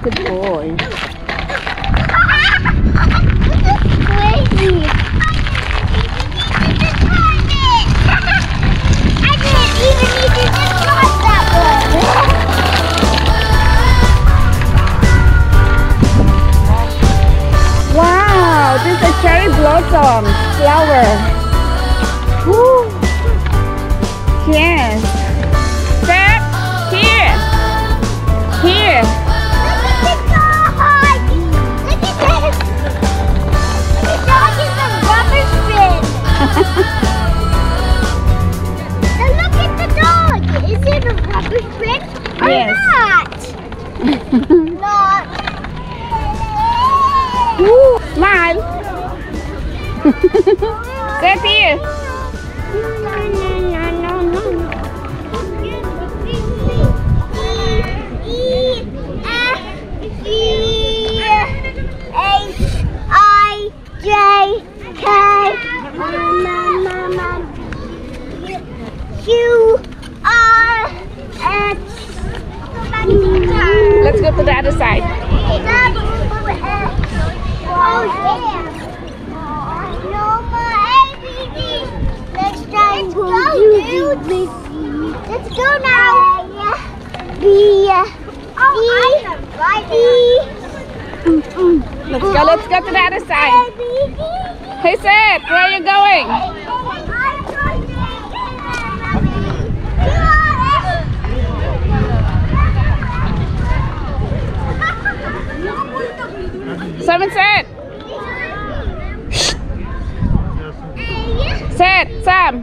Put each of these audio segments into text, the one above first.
Good boy. This is crazy. Cherry blossom flower. Woo. Yes. Step here. Here. Look at this. The dog is a rubber spin. And look at the dog. Is it a rubber spin or not? Not. Woo. Smile. That's here. E-F-E-H-I-J-K-M-M-M-U-R-X. Let's go to the other side. Oh, yeah. Let's go, dude. Let's go now. Let's go to the other side. Hey, Seth, where are you going? Seven, Seth, Sam.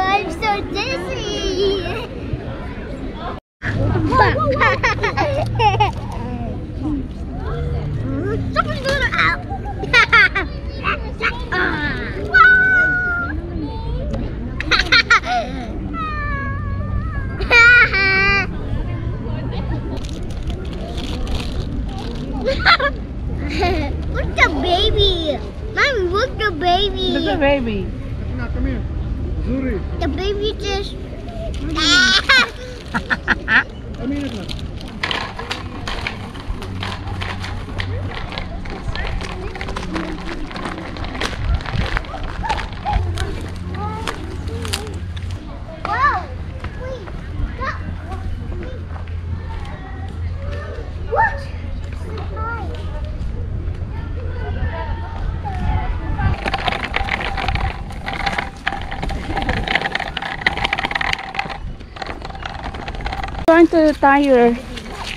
I'm so dizzy. Someone's gonna out. Look the baby. Mommy, look the baby. Look the baby. Now come here. Zuri. The baby just. Come here. Trying to tie your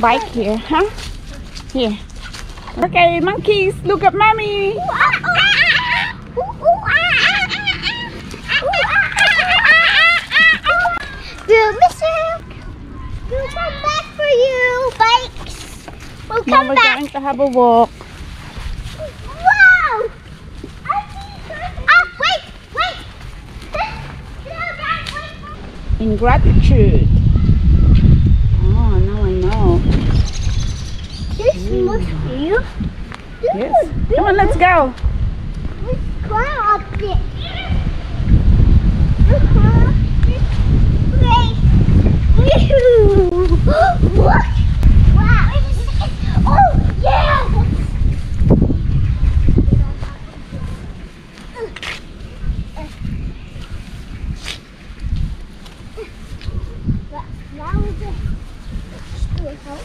bike here, huh? Here. Okay, monkeys, look at mommy. We'll miss you. We'll come back for you, bikes. We'll come back. Mom, we're going to have a walk. Wait. In gratitude. You? Yes. Come on, let's go. Let's go up there. Look! Wow! Oh yeah! That was it. Help.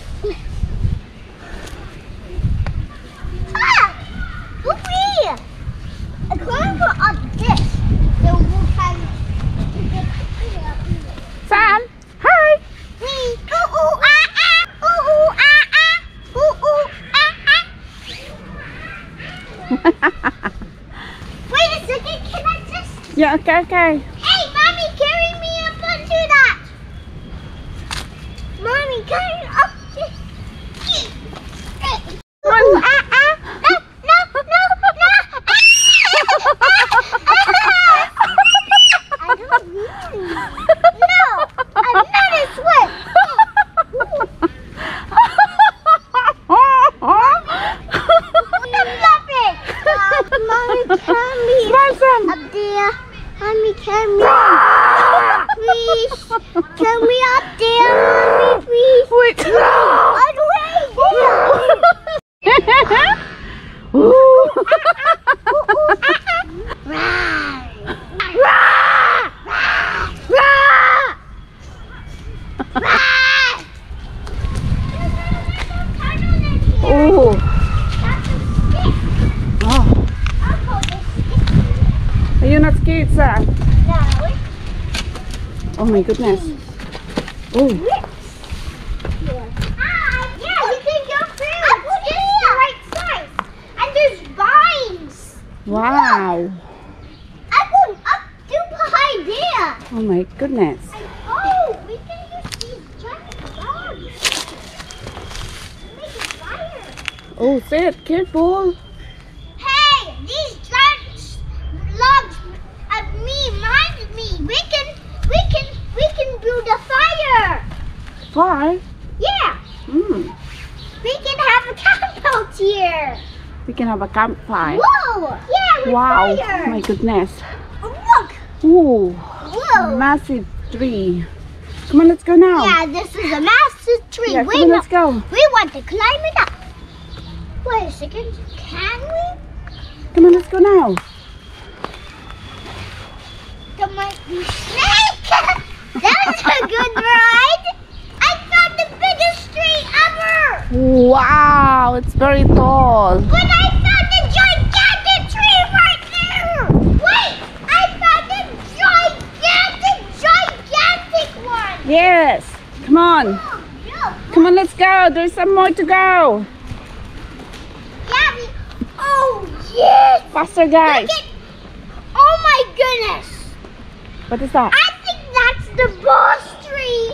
Wait a second, can I just... Yeah, okay. Hey, Mommy, carry me up onto that. Mommy, carry me up this. No. I don't mean it. No, I'm not a swim. Mommy, can we? Please, can we up there, Mommy? Please. Wait. Oh my goodness. Oh. Yeah, you can go through. I put it in the right size. And there's vines. Wow. Look. I put up to behind there. Oh my goodness. Oh, we can use these giant vines. Make it fire. Oh, sit. Careful. Why? Yeah. Mm. We can have a camp out here. We can have a campfire. Whoa! Yeah, with wow! Fire. Oh my goodness! Look! Ooh! Whoa! Massive tree. Come on, let's go now. Yeah, this is a massive tree. Yeah, come on, let's go. We want to climb it up. Wait a second. Can we? Come on, let's go now. There might be snakes. That's a good ride. Wow, it's very tall. But I found a gigantic tree right there. Wait, I found a gigantic one. Yes, come on. Oh, no. Come on, let's go. There's some more to go. Yeah, oh, yes. Faster, guys. Oh, my goodness. What is that? I think that's the boss tree.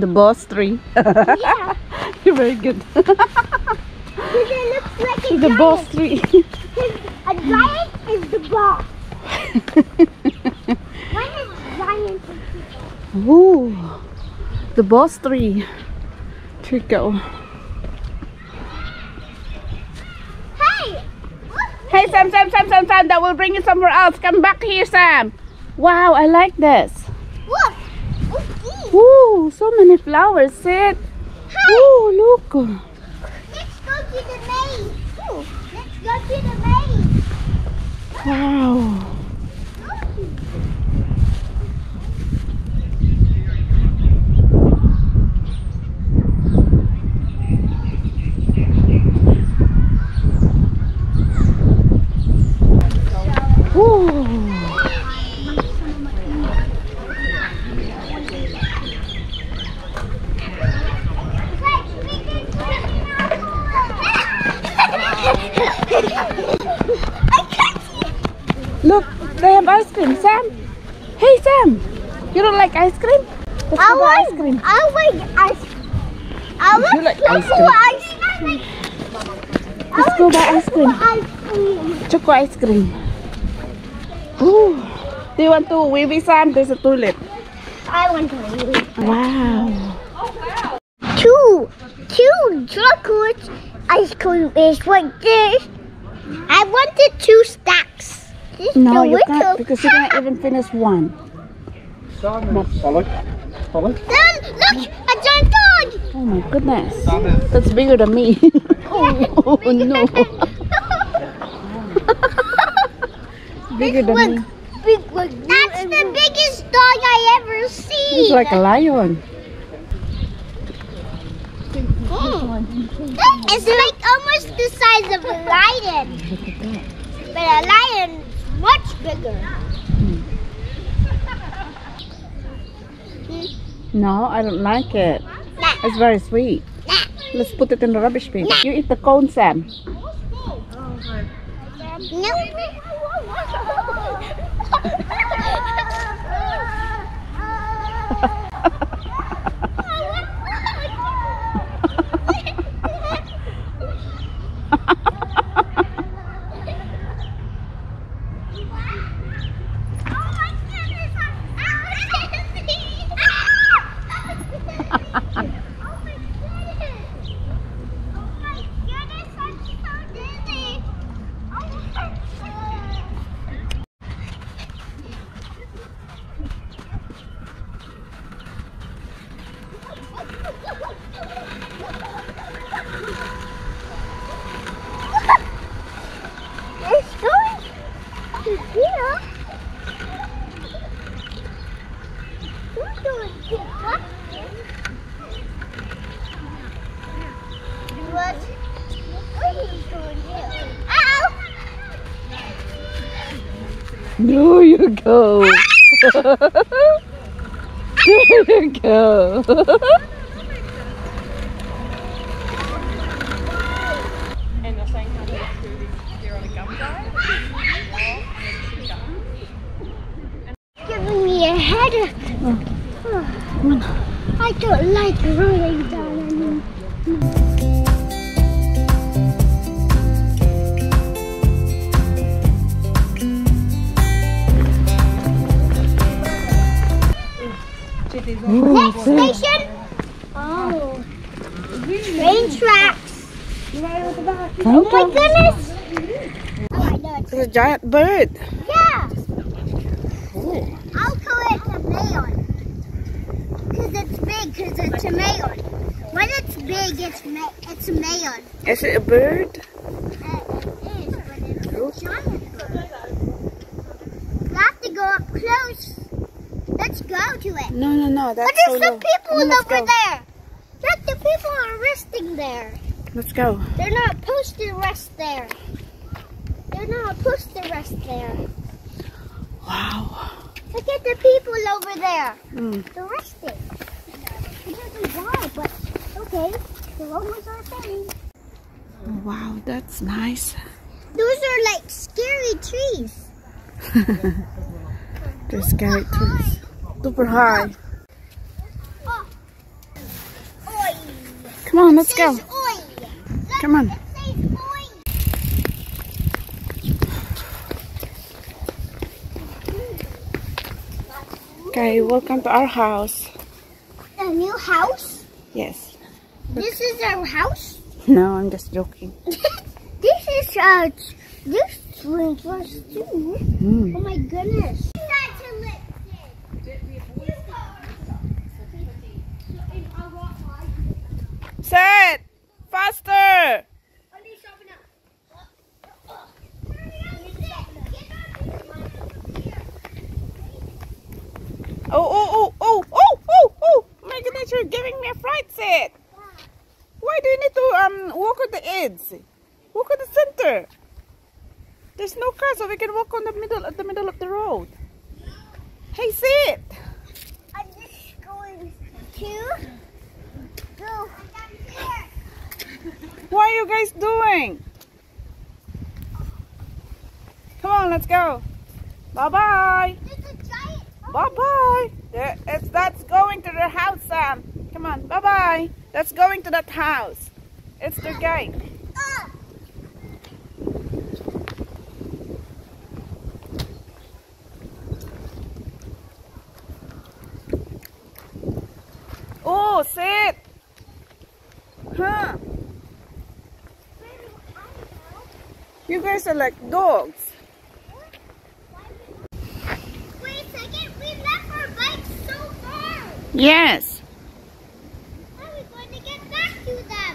The boss tree. Yeah. You're very good. It looks like a the boss tree. A giant is the boss. One is giant for people. Ooh, the boss tree. Trico. Hey, Sam, that will bring you somewhere else. Come back here, Sam. Wow, I like this. Look, it's ooh, so many flowers, Sid. Hi. Ooh, look. Let's go to the maze. Ooh, let's go to the maze. Wow. Look, they have ice cream. Sam, hey Sam, you don't like ice cream? I like ice cream. I like ice cream. I like chocolate ice cream. Let's go buy ice cream. Choco ice cream. Ooh. Do you want to wee-wee, Sam? There's a toilet. I want to wee-wee. Wow. Two chocolate ice cream is like this. I wanted two stacks. No, you can't, because you can't even finish one. Sam, look, a giant dog! Oh my goodness, that's bigger than me. Oh, oh no. Bigger than me. That's the biggest dog I ever seen. It's like a lion. It's like almost the size of a lion. But a lion much bigger. No, I don't like it. Nah. It's very sweet. Nah. Let's put it in the rubbish bin. Nah. You eat the cone, Sam. No. There you go. There you go. And they're saying how they're food is on a gum diet. Giving me a headache. Oh. I don't like rolling down anymore. Next station. Oh, train tracks. Oh my goodness! It's a giant bird. Yeah. Ooh. I'll call it a mayon. Cause it's big. Cause it's a mayon. When it's big, it's a mayon. Is it a bird? It is, but it's a giant bird. You have to go up close. Let's go to it. No. That's but there's so some people over there. Look, the people are resting there. Let's go. They're not supposed to rest there. Wow. Look at the people over there. They're resting. I don't know why, but okay. They're almost our thing. Wow, that's nice. Those are like scary trees. They're scary trees. Super high. Come on, let's go. Come on. Okay, welcome to our house. A new house? Yes. Look. This is our house? No, I'm just joking. This is our French fries too. Mm. Oh my goodness. Set! Faster! Oh! My goodness, you're giving me a fright, Set! Why do you need to walk on the edge? Walk on the center. There's no car, so we can walk on the middle of the road. Hey, Set! I'm just going to go. What are you guys doing? Come on, let's go. Bye-bye. Bye-bye. That's going to their house, Sam. Come on, bye-bye. That's going to that house. It's the gate. Oh, Sit. Huh. You guys are like dogs. Wait a second, we left our bikes so far. Yes. How are we going to get back to them?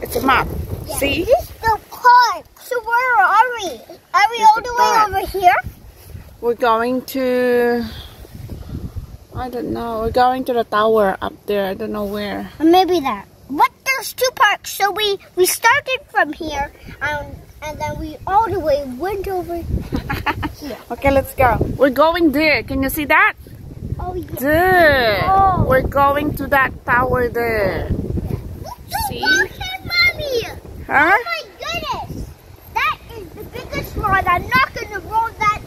This is a map. It's a map. Yeah. See? This is the car. So where are we? Are we all the way over here? We're going to, I don't know, we're going to the tower up there. I don't know where. Maybe that. What? There's two parks. So we started from here and then we all the way went over here. Okay, let's go. We're going there. Can you see that? Oh, yeah. There. Oh. We're going to that tower there. It's see? Here, Mommy. Huh? Oh my goodness. That is the biggest one. I'm not going to roll that.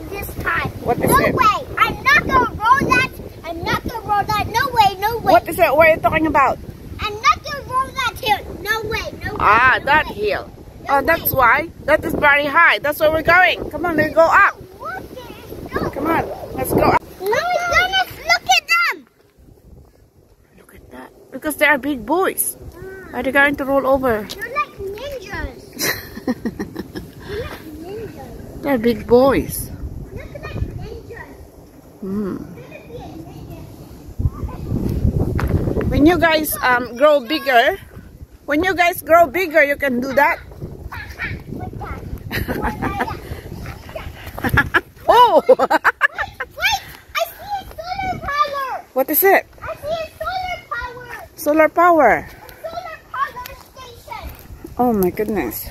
What is it? No way! I'm not gonna roll that! I'm not gonna roll that! No way! No way! What is it? What are you talking about? I'm not gonna roll that hill! No way! No way! Ah, no that way. Hill! No oh, way. That's why! That is very high! That's where we're going! Come on, let's go up! No. Come on, let's go up! Oh my goodness! Look at them! Look at that! Because they are big boys! Are they going to roll over? They're like ninjas! They're like ninjas! They're big boys! When you guys grow bigger, you can do that. Oh! Wait! I see a solar power! What is it? I see a solar power! Solar power? A solar power station! Oh my goodness.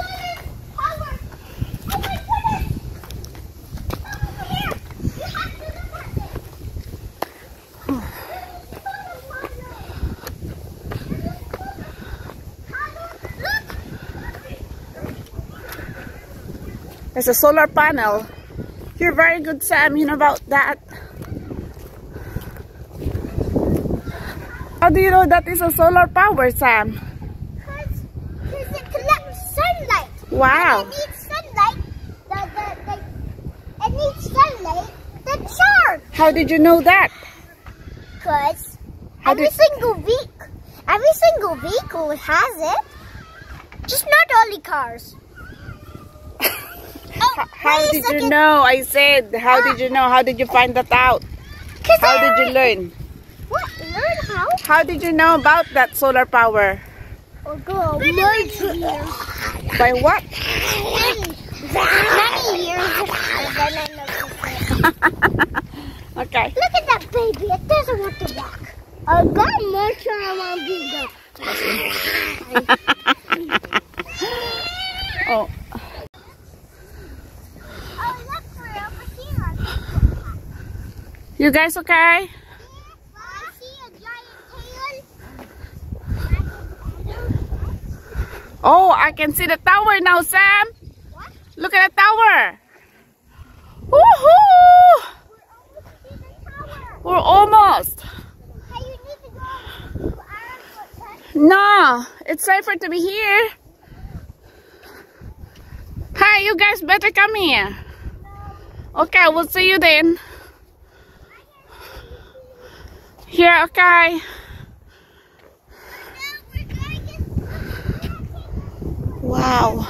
It's a solar panel. You're very good, Sam. You know about that. How do you know that is a solar power, Sam? Because it collects sunlight. Wow. And it needs sunlight. It needs sunlight to charge. How did you know that? Because every single vehicle has it. Just not only cars. How did you know? I said, how did you know? How did you find that out? How did you learn? What? Learn how? How did you know about that solar power? Oh, God. By what? Many years. Okay. Look at that baby. It doesn't want to walk. I got more than I Oh. You guys okay? I see a giant tail. Oh, I can see the tower now, Sam. What? Look at the tower. Woohoo! We're almost. Hey, you need to go to our foot. No, it's safer to be here. Hey, you guys better come here. Okay, we'll see you then. Yeah, okay. Wow.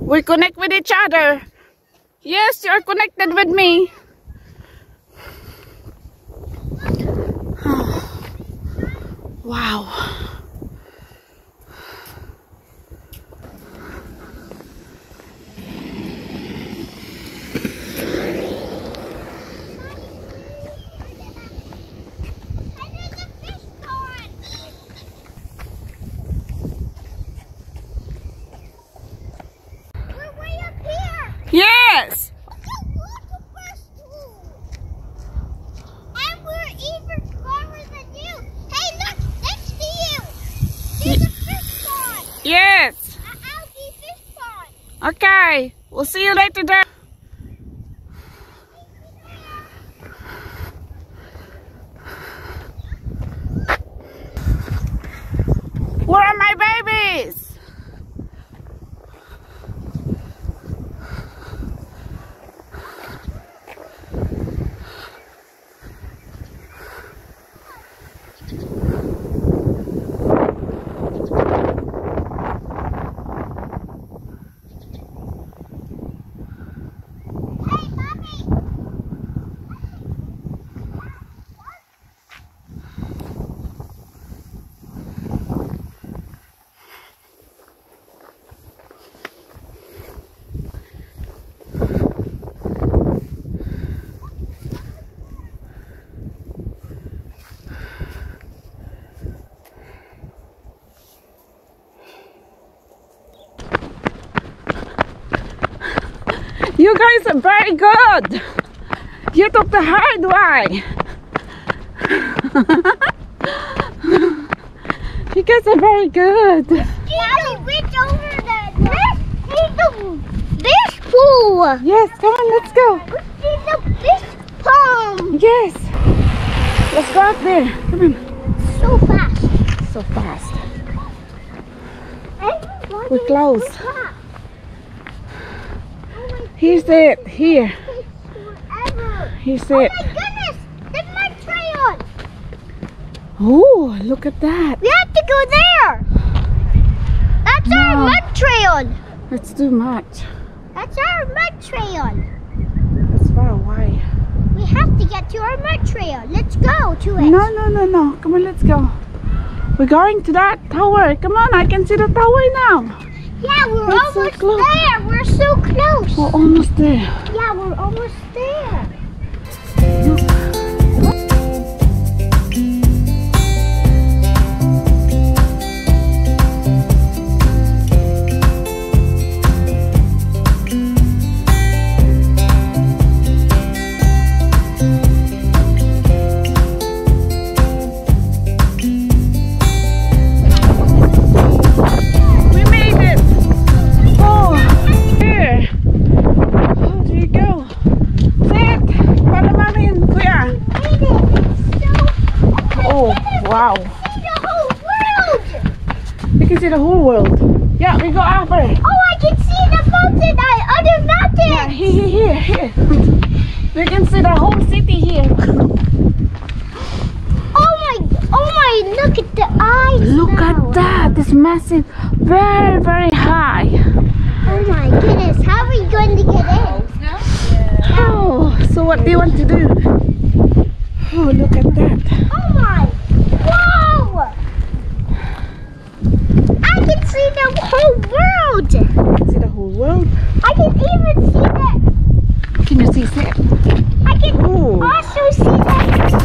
We connect with each other. Yes, you're connected with me. Oh. Wow. Yes! Okay, look, first two. And we're even farther than you. Hey, look, that's for you. There's a fish pond. Yes! An algae fish pond. Okay, we'll see you later there. Where are my babies? You guys are very good. You took the hard way. You guys are very good. Daddy, reach over there. Let's see the fish pool. Yes, come on, let's go. Let's see the fish pond. Yes. Let's go up there. Come on. So fast. So fast. We're close. Here's it, here. Here's it. Oh my goodness, there's my trail on. Oh, look at that. We have to go there. That's our mud trail. That's too much. That's our mud trail. That's far away. We have to get to our mud trail. Let's go to it. No, no, no, no. Come on, let's go. We're going to that tower. Come on, I can see the tower now. Yeah, we're almost there. We're so close. We're almost there. Yeah, we're almost there. Look. Wow. You can see the whole world! You can see the whole world. Yeah, we go over. Oh, I can see the mountain, the other mountain! Yeah, here. We can see the whole city here. Oh my, look at the eyes. Look at that, it's massive, very, very high. Oh my goodness, how are we going to get in? Yeah. Oh, so what do you want to do? Oh, look at that. Oh my. I can see the whole world! You can see the whole world? I can even see that! Can you see that? I can also see that!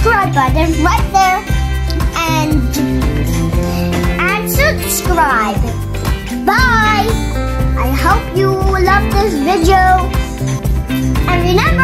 subscribe button right there and subscribe. Bye! I hope you love this video. And remember,